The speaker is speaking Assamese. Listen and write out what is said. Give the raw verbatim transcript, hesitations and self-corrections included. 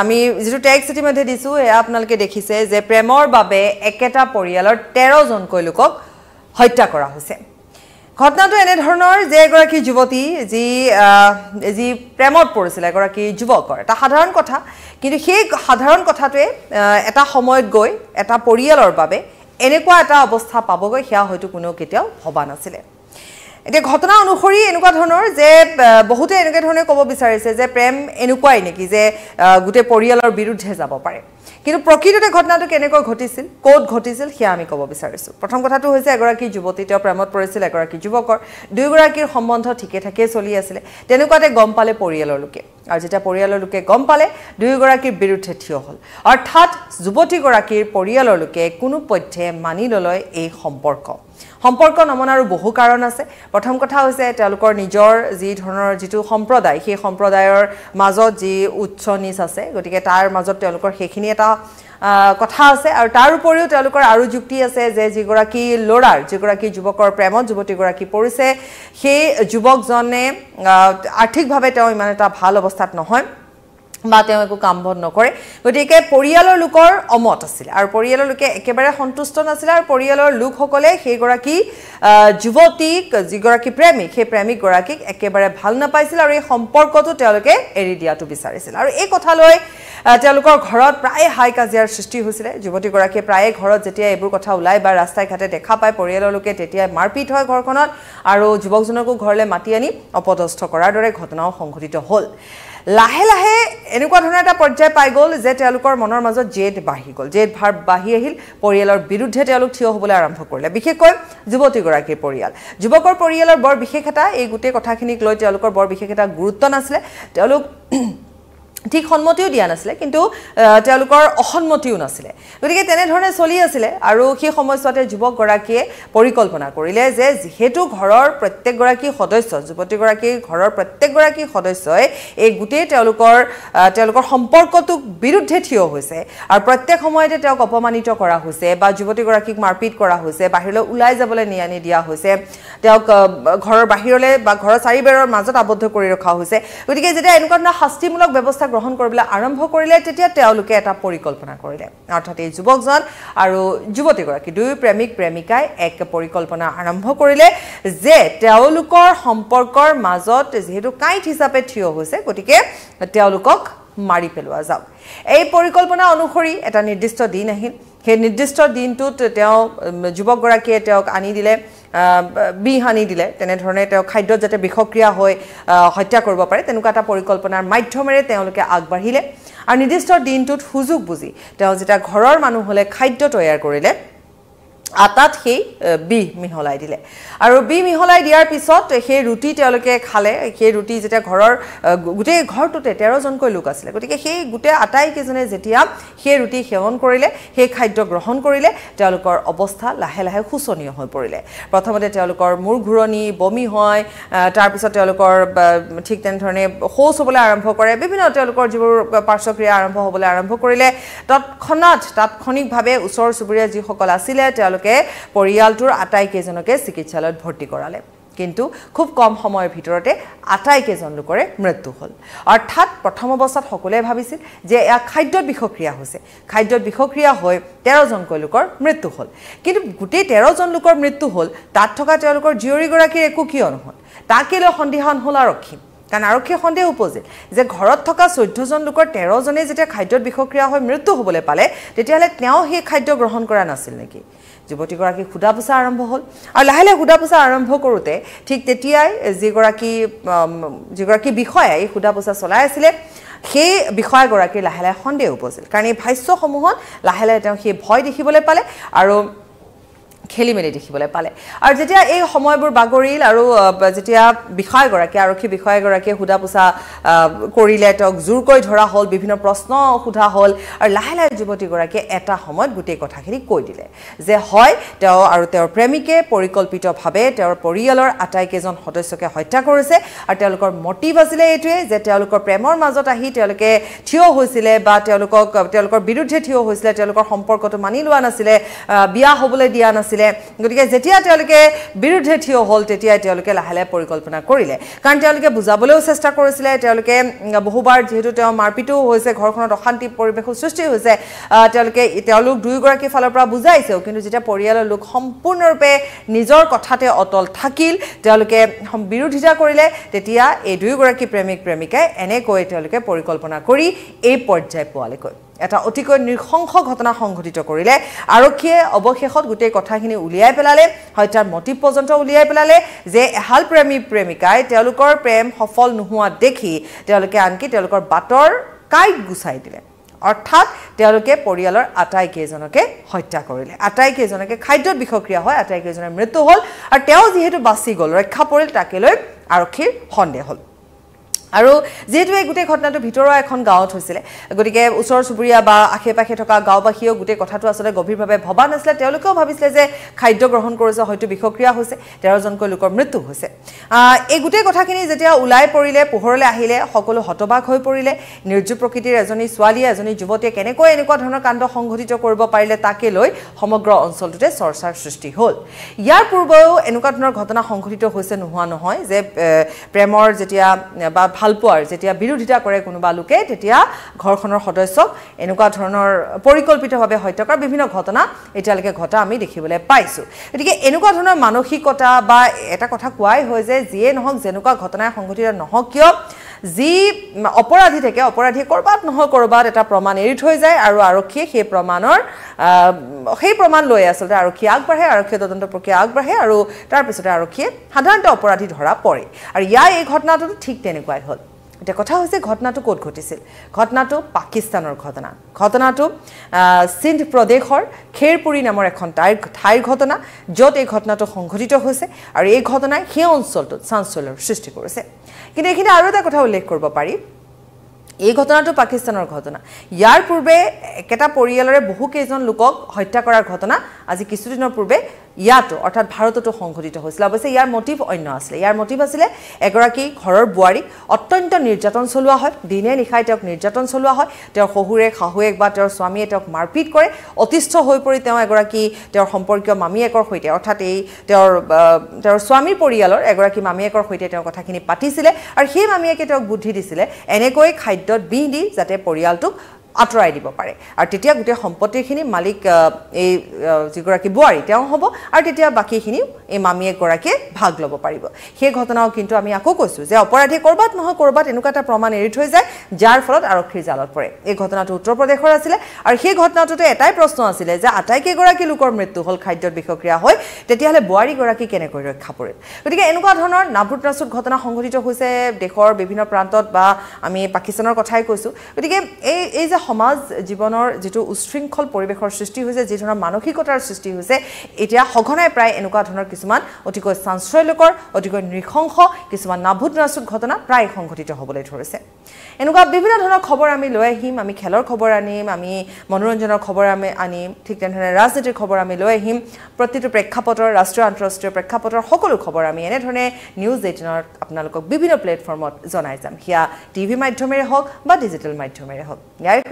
আমি যেটো টেক্সট ইতিমধ্যে দিছো এ আপোনালকে দেখিছে যে প্ৰেমৰ বাবে একেটা পৰিয়ালৰ তেৰ জন কৈ লোকক হত্যা কৰা হৈছে ঘটনাটো এনে ধৰণৰ যে এগৰাকী যুৱতী যি যি প্ৰেমত পৰিছিল এগৰাকী যুৱকৰ এটা সাধাৰণ কথা কিন্তু সেই সাধাৰণ কথাটোৱে এটা সময়ত গৈ এটা পৰিয়ালৰ বাবে এনেকুৱা এটা অৱস্থা পাবগৈ হিয়া হয়তো কোনো কেতিয়াও ভবা নাছিল এটা ঘটনা অনুসৰি এনেকুৱা ধৰণৰ যে বহুতে এনেকুৱা ধৰণে ক'ব বিচাৰিছে যে প্ৰেম এনেকুৱাই নেকি যে গুটে পৰিয়ালৰ বিৰুদ্ধে যাব পাৰে কিন্তু প্ৰকৃততে ঘটনাটো কেনেকৈ ঘটিছিল কোড ঘটিছিল হিয়া আমি ক'ব বিচাৰিছো প্ৰথম কথাটো হৈছে এগৰাকী যুৱতী তেওঁ প্ৰেমত পৰিছিল এগৰাকী যুৱকৰ দুইগৰাকীৰ সম্বন্ধ ঠিকে থাকে চলি আছিল তেনকুৱাতে গম পালে পৰিয়ালৰ লোকে আৰু যেটা পৰিয়ালৰ লোকে গম পালে দুইগৰাকীৰ বিৰুদ্ধে থিয় হল অৰ্থাৎ যুৱতীগৰাকীৰ পৰিয়ালৰ লোকে কোনো পথে মানি লয় এই সম্পৰ্ক সম্পৰ্ক নমনাৰ বহু কাৰণ আছে প্ৰথম কথা হৈছে তেওঁলোকৰ নিজৰ যি ধৰণৰ যিটো সম্প্ৰদায় সেই সম্প্ৰদায়ৰ মাজত যি উচ্চ নিচ আছে গতিকে তাৰ মাজত তেওঁলোকৰ সেইখিনি এটা কথা আছে আৰু তাৰ উপৰিও তেওঁলোকৰ আৰু যুক্তি আছে যে যিগৰাকী লৰাৰ যিগৰাকী যুৱকৰ প্ৰেমত যুৱতীগৰাকী পৰিছে সেই যুৱকজনে আৰ্থিকভাৱে তেওঁ ইমান এটা ভাল অৱস্থাত নহয় মাতে একো কাম বন নকৰে গতিকে পৰিয়ালৰ লোকৰ অমত আছিল আৰু পৰিয়ালৰ লোকে একেবাৰে সন্তুষ্ট নাছিল আৰু পৰিয়ালৰ লোকসকলে সেইগৰাকী যুৱতীক যিগৰাকী প্ৰেমিক সেই প্ৰেমিক গৰাকীক একেবাৰে ভাল নাপাইছিল আৰু এই সম্পৰ্কটো তেওঁলোকে এৰি দিয়াটো বিচাৰিছিল আৰু এই কথা লৈ তেওঁলোকৰ ঘৰত প্ৰায় হাই কাজিয়াৰ সৃষ্টি হৈছিল যুৱতী গৰাকী প্ৰায় ঘৰত যেতিয়া এবোৰ কথা ওলাই বা ৰাস্তাই ঘাটে দেখা পায় পৰিয়ালৰ লোকে তেতিয়া মাৰপিট হয় ঘৰখনত আৰু যুৱকজনকো ঘৰলৈ মাতি আনি অপদস্থ কৰাৰ দৰে ঘটনাও সংঘটিত হ'ল লাহে লাহে এনেকুৱা ধৰণৰ এটা পৰ্যায় পাই গ'ল যে তেওঁলোকৰ মনৰ মাজত জেদ বাঢ়ি গ'ল জেদ ভাৱ বাঢ়ি আহিল পৰিয়ালৰ বিৰুদ্ধে তেওঁলোক থিয় হ'বলৈ আৰম্ভ কৰিলে বিশেষকৈ যুৱতীগৰাকীৰ পৰিয়াল যুৱকৰ পৰিয়ালৰ বৰ বিশেষ এটা এই গোটেই কথাখিনিক লৈ তেওঁলোকৰ বৰ বিশেষ এটা গুৰুত্ব নাছিলে তেওঁলোক ঠিক সন্মতিও দিয়া নাছিলে কিন্তু তেওঁলোকৰ অসন্মতিও নাছিলে গতিকে তেনে ধৰণে চলি আছিল আৰু সেই সময়ছোৱাতে যুৱকগৰাকীয়ে পৰিকল্পনা কৰিলে যে যেহেতু ঘৰৰ প্ৰত্যেকগৰাকী সদস্য যুৱতীগৰাকীৰ ঘৰৰ প্ৰত্যেকগৰাকী সদস্যই এই গুটেই তেওঁলোকৰ তেওঁলোকৰ সম্পৰ্কটোক বিৰুদ্ধে থিয় হৈছে আৰু প্ৰত্যেক সময়তে তেওঁক অপমানিত কৰা হৈছে বা যুৱতীগৰাকীক মাৰপিট কৰা হৈছে বাহিৰলৈ ওলাই যাবলৈ নিয়ানি দিয়া হৈছে তেওঁক ঘৰৰ বাহিৰলৈ বা ঘৰৰ চাৰিবেৰৰ মাজত আবদ্ধ কৰি ৰখা হৈছে গতিকে যেতিয়া এনেকুৱা ধৰণৰ শাস্তিমূলক ব্যৱস্থা গ্ৰহণ কৰিবলৈ আৰম্ভ কৰিলে তেতিয়া তেওঁলোকে এটা পৰিকল্পনা কৰিলে অৰ্থাৎ এই যুৱকজন আৰু যুৱতীগৰাকী দুই প্ৰেমিক প্ৰেমিকাই এক পৰিকল্পনা আৰম্ভ কৰিলে যে তেওঁলোকৰ সম্পৰ্কৰ মাজত যেহেতু কাইট হিচাপে থিয় হৈছে গতিকে তেওঁলোকক মাৰি পেলোৱা যাওক এই পৰিকল্পনা অনুসৰি এটা নিৰ্দিষ্ট দিন আহিল সেই নিৰ্দিষ্ট দিনটোত তেওঁ যুৱকগৰাকীয়ে তেওঁক আনি দিলে বিহানি দিলে তেনে ধৰণে তেওঁ খাদ্য যাতে বিক্ৰিয়া হৈ হত্যা কৰিব পাৰে তেনকুৱা এটা পৰিকল্পনাৰ মাধ্যমেৰে তেওঁলোকে আগবাঢ়িলে আৰু নিৰ্দিষ্ট দিনটোত সুযোগ বুজি তেওঁ যেটা ঘৰৰ মানুহ হলে খাদ্য তৈয়াৰ কৰিলে আটাত সেই বি মিহলাই দিলে আৰু বি মিহলাই দিয়াৰ পিছত সেই ৰুটি তেওঁলোকে খালে সেই ৰুটি যেতিয়া ঘৰৰ গুটে ঘৰটোতে তেৰ জন কৈ লোক আছিল গতিকে সেই গুটে আটাই কেজনে যেতিয়া সেই ৰুটি সেৱন কৰিলে সেই খাদ্য গ্ৰহণ কৰিলে তেওঁলোকৰ অৱস্থা লাহে লাহে খুচনীয় হৈ পৰিলে প্ৰথমতে তেওঁলোকৰ মূৰ ঘূৰণি বমি হয় তাৰ পিছত তেওঁলোকৰ ঠিক তেনে ধৰণে শৌচ হ'বলৈ আৰম্ভ কৰে বিভিন্ন তেওঁলোকৰ যিবোৰ পাৰ্শ্বক্ৰিয়া আৰম্ভ হ'বলৈ আৰম্ভ কৰিলে তৎক্ষণাত তাৎক্ষণিকভাৱে ওচৰ চুবুৰীয়া যিসকল আছিল পৰিয়ালটোৰ আটাই কেজনকে চিকিৎসালয়ত ভৰ্তি কৰালে কিন্তু খুব কম সময়ৰ ভিতৰতে আটাই কেজন লোকৰে মৃত্যু হল অৰ্থাৎ প্ৰথম অৱস্থাত সকলে ভাবিছিল যে এয়া খাদ্যৰ বিক্ৰিয়া হৈছে খাদ্যৰ বিক্ৰিয়া হৈ তেৰ জন লোকৰ মৃত্যু হল কিন্তু গোটেই তেৰ জন লোকৰ মৃত্যু হল তাত থকা তেওঁলোকৰ জীয়ৰীগৰাকীৰ একো কিয় নহল তাকে লৈ সন্দেহান হল আৰক্ষী কাৰণ আৰক্ষী সন্দেহ উপজিল যে ঘৰত থকা চৈধ্য জন লোকৰ তেৰ জনে যেতিয়া খাদ্যৰ বিক্ৰিয়া হৈ মৃত্যু হ'বলৈ পালে তেতিয়াহ'লে তেওঁ সেই খাদ্য গ্ৰহণ কৰা নাছিল নেকি যুৱতীগৰাকী খুদা পোচা আৰম্ভ হ'ল আৰু লাহে লাহে খুদা পোচা আৰম্ভ কৰোঁতে ঠিক তেতিয়াই যিগৰাকী যিগৰাকী বিষয়াই এই খুদা পোচা চলাই আছিলে সেই বিষয়াগৰাকীৰ লাহে লাহে সন্দেহ উপজিল কাৰণ এই ভাষ্যসমূহত লাহে লাহে তেওঁ সেই ভয় দেখিবলৈ পালে আৰু খেলি মেলি দেখিবলৈ পালে আৰু যেতিয়া এই সময়বোৰ বাগৰিল আৰু যেতিয়া বিষয়াগৰাকী আৰক্ষী বিষয়াগৰাকীয়ে সোধা পোছা কৰিলে তেওঁক জোৰকৈ ধৰা হ'ল বিভিন্ন প্ৰশ্ন সোধা হ'ল আৰু লাহে লাহে যুৱতীগৰাকীয়ে এটা সময়ত গোটেই কথাখিনি কৈ দিলে যে হয় তেওঁ আৰু তেওঁৰ প্ৰেমিকে পৰিকল্পিতভাৱে তেওঁৰ পৰিয়ালৰ আটাইকেইজন সদস্যকে হত্যা কৰিছে আৰু তেওঁলোকৰ মটিভ আছিলে এইটোৱে যে তেওঁলোকৰ প্ৰেমৰ মাজত আহি তেওঁলোকে থিয় হৈছিলে বা তেওঁলোকক তেওঁলোকৰ বিৰুদ্ধে থিয় হৈছিলে তেওঁলোকৰ সম্পৰ্কটো মানি লোৱা নাছিলে বিয়া হ'বলৈ দিয়া নাছিল কৰিলে গতিকে যেতিয়া তেওঁলোকে বিৰুদ্ধে থিয় হল তেতিয়া তেওঁলোকে লাহলে পৰিকল্পনা কৰিলে কাৰণ তেওঁলোকে বুজাবলেও চেষ্টা কৰিছিলে তেওঁলোকে বহুবাৰ যেহেতু তেওঁ মাৰপিটো হৈছে ঘৰখনত অশান্তি পৰিবেশ সৃষ্টি হৈছে তেওঁলোকে তেওঁলোক দুই গৰাকী ফালৰ পৰা বুজাইছেও কিন্তু যেতিয়া পৰিয়ালৰ লোক সম্পূৰ্ণ ৰূপে নিজৰ কথাতে অটল থাকিল তেওঁলোকে বিৰুদ্ধিতা কৰিলে তেতিয়া এই দুই গৰাকী প্ৰেমিক প্ৰেমিকাই এনে কৈ তেওঁলোকে পৰিকল্পনা কৰি এই পৰ্যায় পোৱালেকৈ এটা অতিকৈ নিৰ্খংখ ঘটনা সংঘটিত কৰিলে আৰক্ষীয়ে অৱশেষত গোটেই কথাখিনি উলিয়াই পেলালে হয়তাৰ মটিভ পৰ্যন্ত উলিয়াই পেলালে যে এহাল প্ৰেমী প্ৰেমিকাই তেওঁলোকৰ প্ৰেম সফল নোহোৱা দেখি তেওঁলোকে আনকি তেওঁলোকৰ বাটৰ কাইক গুছাই দিলে অৰ্থাৎ তেওঁলোকে পৰিয়ালৰ আটাই কেজনকে হত্যা কৰিলে আটাই কেজনকে খাদ্য বিখক্ৰিয়া হয় আটাই কেজনৰ মৃত্যু হল আৰু তেওঁ যেহেতু বাসি গল ৰক্ষা পৰিল তাকে লৈ আৰক্ষীৰ সন্দেহ হল আৰু যেহেতু এই গুটে ঘটনাটো ভিতৰৰ এখন গাঁৱত হৈছিলে গতিকে উছৰ সুবুৰিয়া বা আখে পাখে থকা গাঁওবাসীও গুটে কথাটো আসলে গভীৰভাৱে ভবা নাছিল তেওঁলোকেও ভাবিছিল যে খাদ্য গ্ৰহণ কৰিছে হয়তো বিখক্ৰিয়া হৈছে তেৰ জনকৈ লোকৰ মৃত্যু হৈছে এই গুটে কথাখিনি যেতিয়া উলাই পৰিলে পোহৰলৈ আহিলে সকলো হতবাক হৈ পৰিলে নিৰ্জু প্ৰকৃতিৰ এজনী ছোৱালী এজনী যুৱতীয়ে কেনেকৈ এনেকুৱা ধৰণৰ কাণ্ড সংঘটিত কৰিব পাৰিলে তাকে লৈ সমগ্ৰ অঞ্চলটোতে চৰ্চাৰ সৃষ্টি হ'ল ইয়াৰ পূৰ্বেও এনেকুৱা ধৰণৰ ঘটনা সংঘটিত হৈছে নোহোৱা নহয় যে প্ৰেমৰ যেতিয়া বা হালপোৱাৰ যেতিয়া বিৰোধিতা কৰে কোনোবা লোকে তেতিয়া ঘৰখনৰ সদস্যক এনেকুৱা ধৰণৰ পৰিকল্পিতভাৱে হত্যকৰ বিভিন্ন ঘটনা এতিয়ালৈকে ঘটা আমি দেখিবলৈ পাইছো এটিকে এনেকুৱা ধৰণৰ মানসিকতা বা এটা কথা কোৱাই হয় যে যিয়ে নহক যেনেকুৱা ঘটনা সংঘটিত নহক কিয় যি অপৰাধী থাকে অপৰাধী কৰবাত নহয় কৰবাত এটা প্ৰমাণ এৰি থৈ যায় আৰু আৰক্ষী সেই প্ৰমাণৰ সেই প্ৰমাণ লৈ আচলতে আৰক্ষী আগবাঢ়ে আৰক্ষী তদন্ত প্ৰক্ৰিয়া আগবাঢ়ে আৰু তাৰ পিছতে আৰক্ষী সাধাৰণতে অপৰাধী ধৰা পৰে আৰু ইয়াৰ এই ঘটনাটো ঠিক তেনেকুৱা হল এটা কথা হৈছে ঘটনাটো কোত ঘটিছিল ঘটনাটো পাকিস্তানৰ ঘটনা ঘটনাটো সিন্ধ প্ৰদেশৰ খেৰপুৰি নামৰ এখন ঠাইৰ ঠাইৰ ঘটনা য'ত এই ঘটনাটো সংঘটিত হৈছে আৰু এই ঘটনাই সেই অঞ্চলটোত চাঞ্চল্যৰ সৃষ্টি কৰিছে কিন্তু এখানে আৰু এটা কথা উল্লেখ কৰিব পাৰি এই ঘটনাটো পাকিস্তানৰ ঘটনা ইয়াৰ পূৰ্বে এটা পৰিয়ালৰে বহু কেইজন লোকক হত্যা কৰাৰ ঘটনা আজি কিছুদিনৰ পূৰ্বে ইয়াতো অৰ্থাৎ ভাৰততো সংঘটিত হৈছিল অৱশ্যে ইয়াৰ মটিভ অন্য আছিল ইয়াৰ মটিভ আছিল এগৰাকী ঘৰৰ বুৱাৰী অত্যন্ত নিৰ্যাতন চলোৱা হয় দিনে নিশাই তেওঁক নিৰ্যাতন চলোৱা হয় তেওঁৰ শহুৰে শাহুৱেক বা তেওঁৰ স্বামীয়ে তেওঁক মাৰপিট কৰে অতিষ্ঠ হৈ পৰি তেওঁ এগৰাকী তেওঁৰ সম্পৰ্কীয় মামীয়েকৰ সৈতে অৰ্থাৎ এই তেওঁৰ তেওঁৰ স্বামীৰ পৰিয়ালৰ এগৰাকী মামীয়েকৰ সৈতে তেওঁ কথাখিনি পাতিছিলে আৰু সেই মামীয়েকে তেওঁক বুদ্ধি দিছিলে এনেকৈ খাদ্যত বিহ দি যাতে পৰিয়ালটোক আতৰাই দিব পাৰে আৰু তেতিয়া গুটে সম্পত্তিখিনি মালিক এই যিগৰাকী বুৱাৰী তেওঁ হ'ব আৰু তেতিয়া বাকীখিনি এই মামীয়ে গৰাকীয়ে ভাগ ল'ব পাৰিব সেই ঘটনাও কিন্তু আমি আকৌ কৈছো যে অপৰাধী কৰবাত নহয় কৰবাত এনেকুৱা এটা প্ৰমাণ এৰি থৈ যায় যাৰ ফলত আৰক্ষীৰ জালত পৰে এই ঘটনাটো উত্তৰ প্ৰদেশৰ আছিল আৰু সেই ঘটনাটোতে এটাই প্ৰশ্ন আছিল যে আটাইকে গৰাকী লোকৰ মৃত্যু হ'ল খাদ্যৰ বিখক্ৰিয়া হৈ তেতিয়াহ'লে বুৱাৰী গৰাকী কেনেকৈ ৰক্ষা পৰিল গতিকে এনেকুৱা ধৰণৰ নাভুত নাচুত ঘটনা সংঘটিত হৈছে দেশৰ বিভিন্ন প্ৰান্তত বা আমি পাকিস্তানৰ কথাই কৈছো গতিকে এই এই সমাজ জীৱনৰ যেটো উশৃংখল পৰিবেশৰ সৃষ্টি হৈছে যে ধৰণৰ মানসিকতাৰ সৃষ্টি হৈছে এতিয়া হঘনাই প্ৰায় এনেকুৱা ধৰণৰ কিছুমান অতিকৈ চাঞ্চল্যকৰ অতিকৈ নিৰ্খংখ কিছুমান নাভুত নাচুত ঘটনা প্ৰায় সংঘটিত হ'বলৈ ধৰিছে এনেকুৱা বিভিন্ন ধৰণৰ খবৰ আমি লৈ আহিম আমি খেলৰ খবৰ আনিম আমি মনোৰঞ্জনৰ খবৰ আমি আনিম ঠিক তেনেধৰণে ৰাজনীতিৰ খবৰ আমি লৈ আহিম প্ৰতিটো প্ৰেক্ষাপটৰ ৰাষ্ট্ৰীয় আন্তঃৰাষ্ট্ৰীয় প্ৰেক্ষাপটৰ সকলো খবৰ আমি এনেধৰণে নিউজ এইটিন ত আপোনালোকক বিভিন্ন প্লেটফৰ্মত জনাই যাম হিয়া টিভি মাধ্যমেৰে হওক বা ডিজিটেল মাধ্যমেৰে হওক